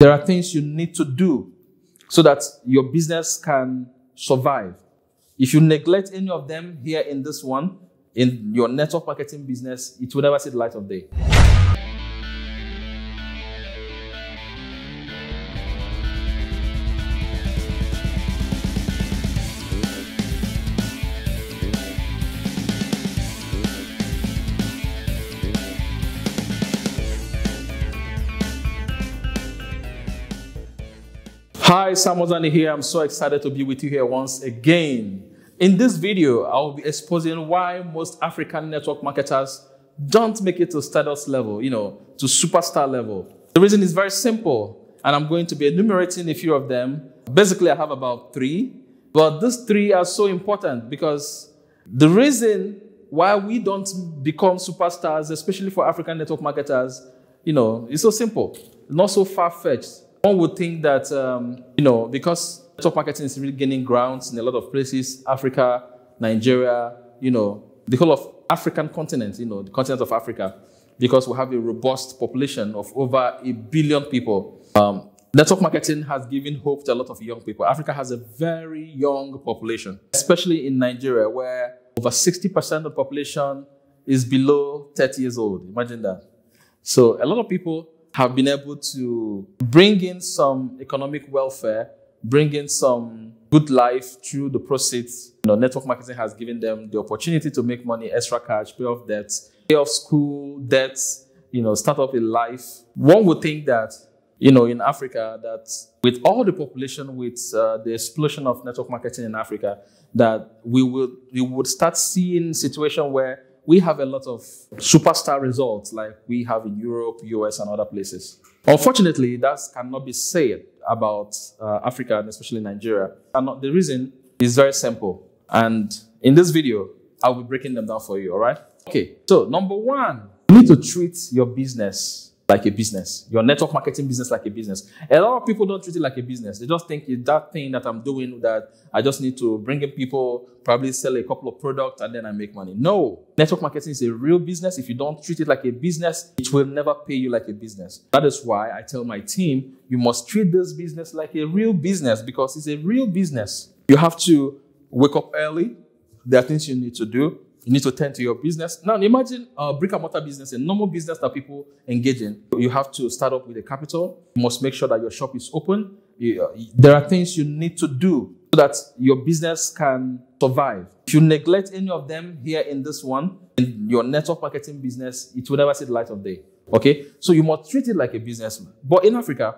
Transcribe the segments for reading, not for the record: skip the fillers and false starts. There are things you need to do so that your business can survive. If you neglect any of them here in this one, in your network marketing business, it will never see the light of day. Hi, Sam Ozoani here. I'm so excited to be with you here once again. In this video, I'll be exposing why most African network marketers don't make it to status level, to superstar level. The reason is very simple, and I'm going to be enumerating a few of them. Basically, I have about 3, but these 3 are so important because the reason why we don't become superstars, especially for African network marketers, it's so simple, not so far-fetched. One would think that, because network marketing is really gaining grounds in a lot of places, Africa, Nigeria, the whole of African continent, the continent of Africa, because we have a robust population of over 1 billion people. Network marketing has given hope to a lot of young people. Africa has a very young population, especially in Nigeria, where over 60% of the population is below 30 years old. Imagine that. So a lot of people have been able to bring in some economic welfare, bring in some good life through the proceeds. Network marketing has given them the opportunity to make money, extra cash, pay off debts, pay off school debts, start up a life. One would think that, in Africa, that with all the population, with the explosion of network marketing in Africa, that we would start seeing situation where we have a lot of superstar results like we have in Europe, US, and other places. Unfortunately, that cannot be said about Africa, and especially Nigeria. And the reason is very simple. And in this video, I'll be breaking them down for you, all right? Okay, so number one, you need to treat your business like a business, your network marketing business like a business. A lot of people don't treat it like a business. They just think it's that thing that I'm doing that I just need to bring in people, probably sell a couple of products, and then I make money. No, network marketing is a real business. If you don't treat it like a business, it will never pay you like a business. That is why I tell my team, you must treat this business like a real business because it's a real business. You have to wake up early. There are things you need to do. You need to tend to your business. Now, imagine a brick-and-mortar business, a normal business that people engage in. You have to start up with a capital. You must make sure that your shop is open. There are things you need to do so that your business can survive. If you neglect any of them here in this one, in your network marketing business, it will never see the light of day, okay? So you must treat it like a business. But in Africa,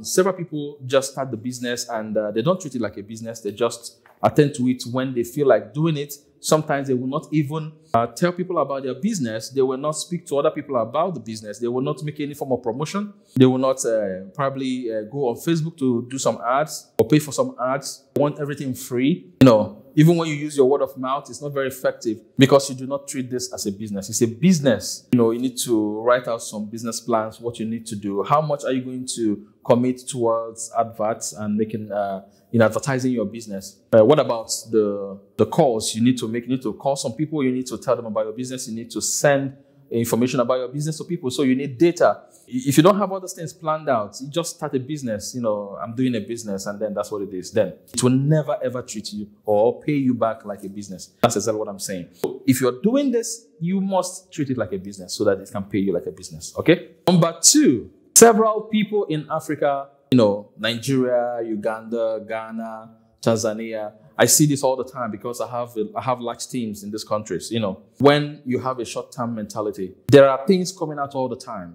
several people just start the business and they don't treat it like a business. They just attend to it when they feel like doing it. Sometimes they will not even tell people about their business. They will not speak to other people about the business. They will not make any form of promotion. They will not probably go on Facebook to do some ads or pay for some ads. They want everything free. Even when you use your word of mouth, it's not very effective because you do not treat this as a business. It's a business. You need to write out some business plans, what you need to do. How much are you going to commit towards adverts and making in advertising your business? What about the calls you need to make? You need to call some people. You need to tell them about your business. You need to send information about your business to people. So you need data. If you don't have all those things planned out, you just start a business. I'm doing a business, and then that's what it is. Then it will never ever treat you or pay you back like a business. That's exactly what I'm saying. So if you're doing this, you must treat it like a business so that it can pay you like a business. Okay. Number two. Several people in Africa, Nigeria, Uganda, Ghana, Tanzania. I see this all the time because I have large teams in these countries. When you have a short-term mentality, there are things coming out all the time.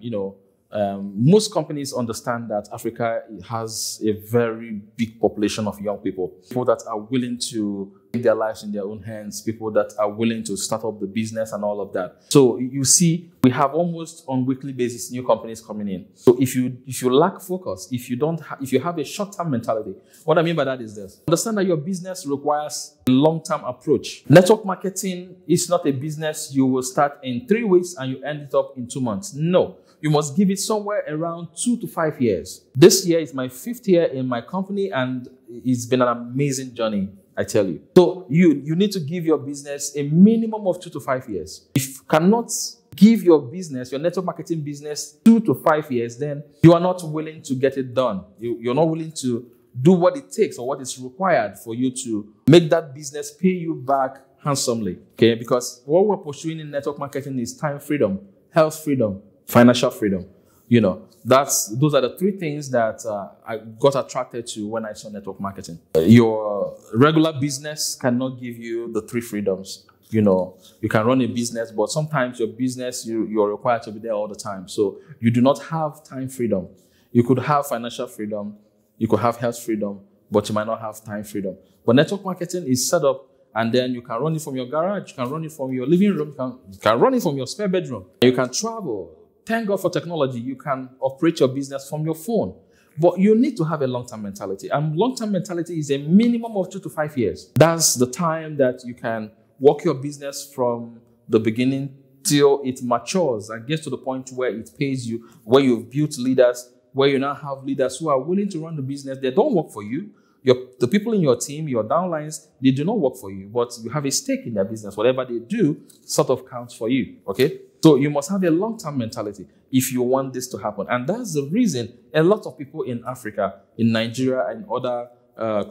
Most companies understand that Africa has a very big population of young people, people that are willing to take their lives in their own hands, people that are willing to start up the business and all of that. So you see, we have almost on weekly basis new companies coming in. So if you lack focus, if you have a short-term mentality, what I mean by that is this: understand that your business requires a long-term approach. Network marketing is not a business you will start in 3 weeks and you end it up in 2 months. No. You must give it somewhere around 2 to 5 years. This year is my 5th year in my company, and it's been an amazing journey, I tell you. So you need to give your business a minimum of 2 to 5 years. If you cannot Give your business, your network marketing business, 2 to 5 years, then you are not willing to get it done. You're not willing to do what it takes or what is required for you to make that business pay you back handsomely, okay? Because what we're pursuing in network marketing is time freedom, health freedom, financial freedom. You know, those are the 3 things that I got attracted to when I saw network marketing. Your regular business cannot give you the 3 freedoms. You know, you can run a business, but sometimes your business, you're required to be there all the time. So you do not have time freedom. You could have financial freedom. You could have health freedom, but you might not have time freedom. But network marketing is set up, and then you can run it from your garage. You can run it from your living room. You can run it from your spare bedroom. You can travel. Thank God for technology. You can operate your business from your phone. But you need to have a long-term mentality. And long-term mentality is a minimum of 2 to 5 years. That's the time that you can work your business from the beginning till it matures and gets to the point where it pays you, where you've built leaders, where you now have leaders who are willing to run the business. They don't work for you. The people in your team, your downlines, they do not work for you, but you have a stake in their business. Whatever they do sort of counts for you, okay? So you must have a long-term mentality if you want this to happen. And that's the reason a lot of people in Africa, in Nigeria and other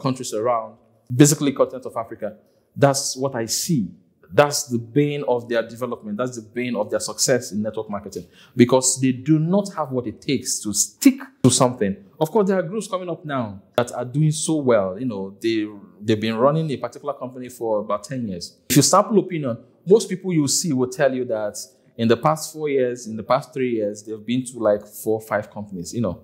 countries around, basically continent of Africa, that's what I see. That's the bane of their development. That's the bane of their success in network marketing, because they do not have what it takes to stick to something. Of course, there are groups coming up now that are doing so well. You know, they've been running a particular company for about 10 years. If you sample opinion, most people you see will tell you that in the past 4 years, in the past 3 years, they've been to like 4 or 5 companies. You know,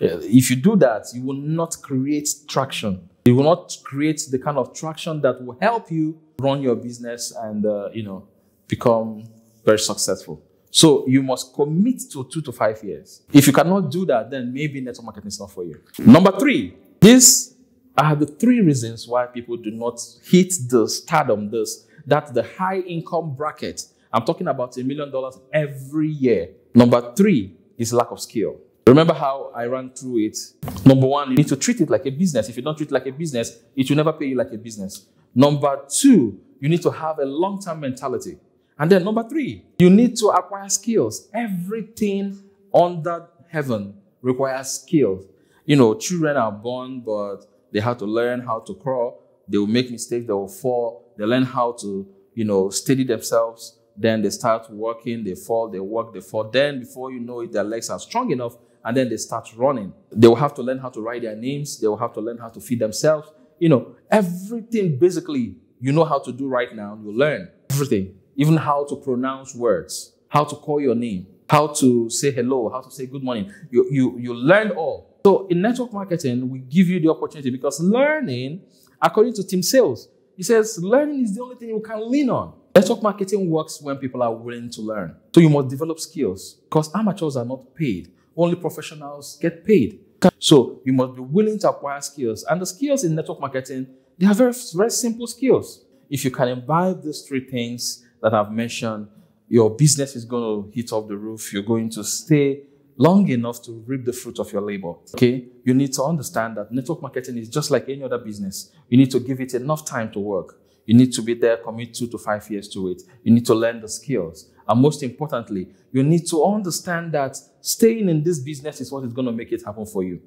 if you do that, you will not create traction. You will not create the kind of traction that will help you run your business and, you know, become very successful. So you must commit to 2 to 5 years. If you cannot do that, then maybe network marketing is not for you. Number 3, these are the 3 reasons why people do not hit the stardom, the high income bracket. I'm talking about $1 million every year. Number 3 is lack of skill. Remember how I ran through it? Number 1, you need to treat it like a business. If you don't treat it like a business, it will never pay you like a business. Number 2, you need to have a long-term mentality. And then number 3, you need to acquire skills. Everything under heaven requires skills. You know, children are born, but they have to learn how to crawl. They will make mistakes. They will fall. They learn how to, you know, steady themselves. Then they start walking. They fall. They walk. They fall. Then before you know it, their legs are strong enough. And then they start running. They will have to learn how to write their names. They will have to learn how to feed themselves. You know, everything basically you know how to do right now, you learn everything. Even how to pronounce words, how to call your name, how to say hello, how to say good morning. You learn all. So in network marketing, we give you the opportunity, because learning, according to Tim Sales, he says learning is the only thing you can lean on. Network marketing works when people are willing to learn. So you must develop skills, because amateurs are not paid. Only professionals get paid. So you must be willing to acquire skills. And the skills in network marketing, they are very, very simple skills. If you can imbibe these 3 things that I've mentioned, your business is going to hit off the roof. You're going to stay long enough to reap the fruit of your labor. Okay? You need to understand that network marketing is just like any other business. You need to give it enough time to work. You need to be there, commit 2 to 5 years to it. You need to learn the skills. And most importantly, you need to understand that staying in this business is what is going to make it happen for you.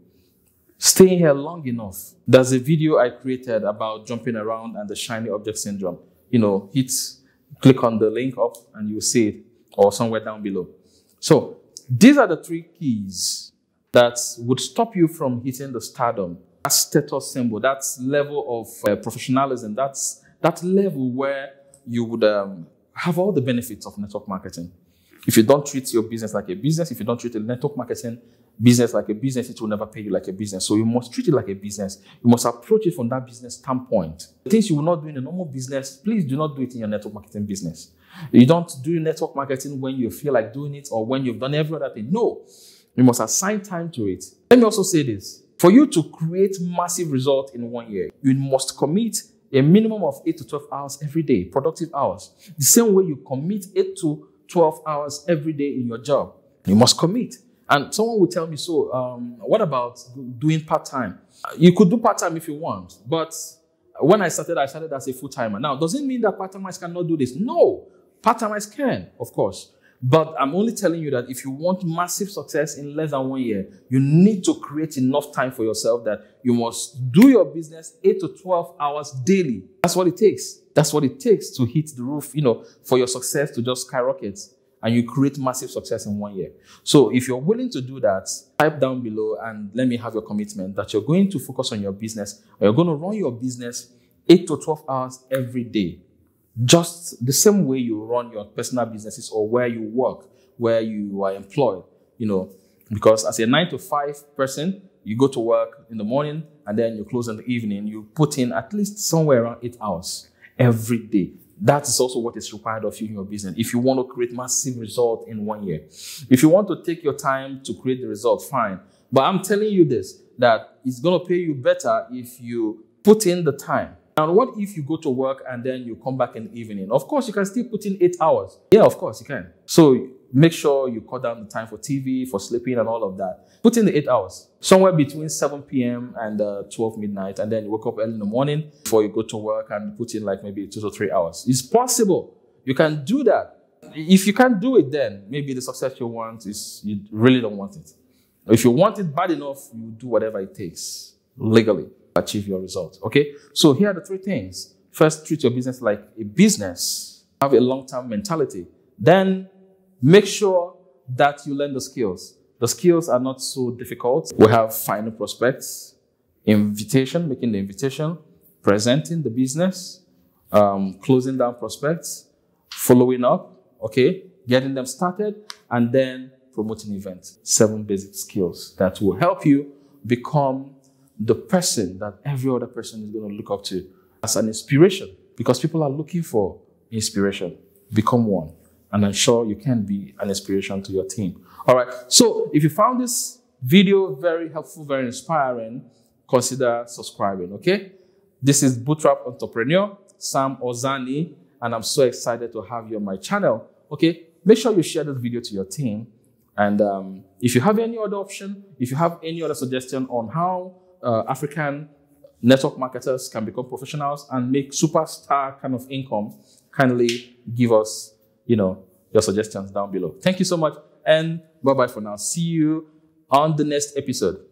Staying here long enough. There's a video I created about jumping around and the shiny object syndrome. You know, click on the link up and you'll see it, or somewhere down below. So these are the 3 keys that would stop you from hitting the stardom. That status symbol, that level of professionalism, that's that level where you would have all the benefits of network marketing. If you don't treat your business like a business, if you don't treat a network marketing business like a business, it will never pay you like a business. So you must treat it like a business. You must approach it from that business standpoint. The things you will not do in a normal business, please do not do it in your network marketing business. You don't do network marketing when you feel like doing it or when you've done every other thing. No, you must assign time to it. Let me also say this. For you to create massive results in 1 year, you must commit a minimum of 8 to 12 hours every day, productive hours. The same way you commit 8 to 12 hours every day in your job. You must commit. And someone will tell me, so what about doing part-time? You could do part-time if you want. But when I started as a full-timer. Now, doesn't mean that part-timers cannot do this. No, part-timers can, of course. But I'm only telling you that if you want massive success in less than 1 year, you need to create enough time for yourself that you must do your business 8 to 12 hours daily. That's what it takes. That's what it takes to hit the roof, you know, for your success to just skyrocket, and you create massive success in 1 year. So if you're willing to do that, type down below and let me have your commitment that you're going to focus on your business, or you're going to run your business 8 to 12 hours every day. Just the same way you run your personal businesses or where you work, where you are employed, you know, because as a 9-to-5 person, you go to work in the morning and then you close in the evening. You put in at least somewhere around 8 hours every day. That is also what is required of you in your business if you want to create massive result in 1 year. If you want to take your time to create the result, fine. But I'm telling you this, that it's going to pay you better if you put in the time. Now, what if you go to work and then you come back in the evening? Of course, you can still put in 8 hours. Yeah, of course, you can. So make sure you cut down the time for TV, for sleeping and all of that. Put in the 8 hours, somewhere between 7 p.m. and 12 midnight. And then you wake up early in the morning before you go to work and put in like maybe 2 to 3 hours. It's possible. You can do that. If you can't do it, then maybe the success you want is you really don't want it. If you want it bad enough, you do whatever it takes legally. Achieve your results. Okay, so here are the 3 things. First, treat your business like a business. Have a long-term mentality. Then make sure that you learn the skills. The skills are not so difficult. We have finding prospects, invitation, making the invitation, presenting the business, closing down prospects, following up, okay, getting them started, and then promoting events. 7 basic skills that will help you become the person that every other person is going to look up to as an inspiration, because people are looking for inspiration. Become one, and I'm sure you can be an inspiration to your team. All right. So if you found this video very helpful, very inspiring, consider subscribing. Okay. This is Bootstrap Entrepreneur, Sam Ozoani, and I'm so excited to have you on my channel. Okay. Make sure you share this video to your team. And if you have any other option, if you have any other suggestion on how African network marketers can become professionals and make superstar kind of income, kindly give us, you know, your suggestions down below. Thank you so much, and bye-bye for now. See you on the next episode.